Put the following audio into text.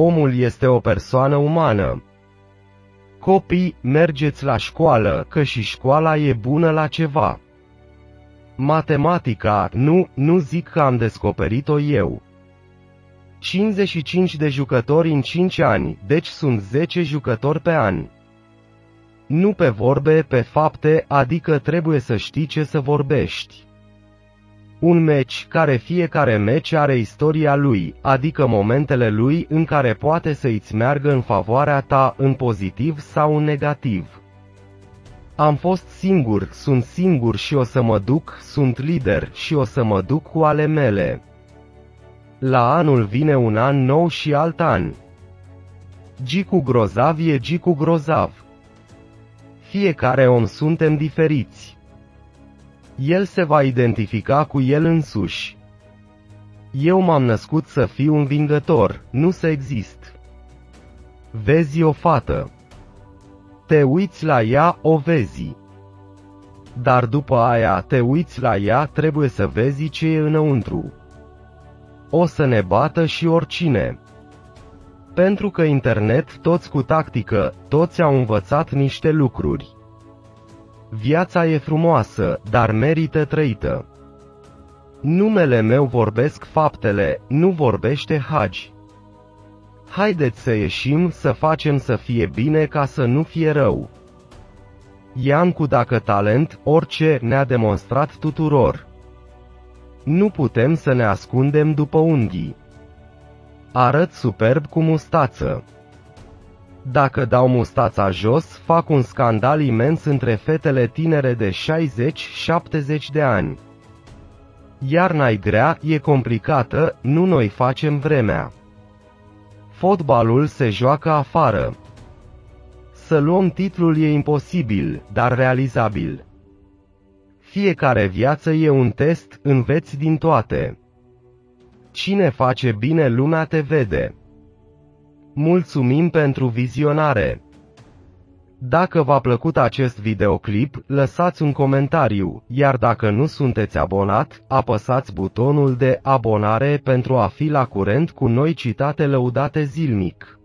Omul este o persoană umană. Copii, mergeți la școală, că și școala e bună la ceva. Matematica, nu zic că am descoperit-o eu. 55 de jucători în 5 ani, deci sunt 10 jucători pe an. Nu pe vorbe, pe fapte, adică trebuie să știi ce să vorbești. Un meci, care fiecare meci are istoria lui, adică momentele lui în care poate să îți meargă în favoarea ta, în pozitiv sau în negativ. Am fost singur, sunt singur și o să mă duc, sunt lider și o să mă duc cu ale mele. La anul vine un an nou și alt an. Gicu Grozav e Gicu Grozav. Fiecare om suntem diferiți. El se va identifica cu el însuși. Eu m-am născut să fiu învingător, nu să exist. Vezi o fată. Te uiți la ea, o vezi. Dar după aia te uiți la ea, trebuie să vezi ce e înăuntru. O să ne bată și oricine. Pentru că internet, toți cu tactică, toți au învățat niște lucruri. Viața e frumoasă, dar merită trăită. Numele meu vorbesc faptele, nu vorbește Hagi. Haideți să ieșim, să facem să fie bine ca să nu fie rău. Iancu, dacă talent, orice, ne-a demonstrat tuturor. Nu putem să ne ascundem după unghii. Arăt superb cu mustață. Dacă dau mustața jos, fac un scandal imens între fetele tinere de 60-70 de ani. Iarna e grea, e complicată, nu noi facem vremea. Fotbalul se joacă afară. Să luăm titlul e imposibil, dar realizabil. Fiecare viață e un test, înveți din toate. Cine face bine, lumea te vede. Mulțumim pentru vizionare. Dacă v-a plăcut acest videoclip, lăsați un comentariu, iar dacă nu sunteți abonat, apăsați butonul de abonare pentru a fi la curent cu noi citate lăudate zilnic.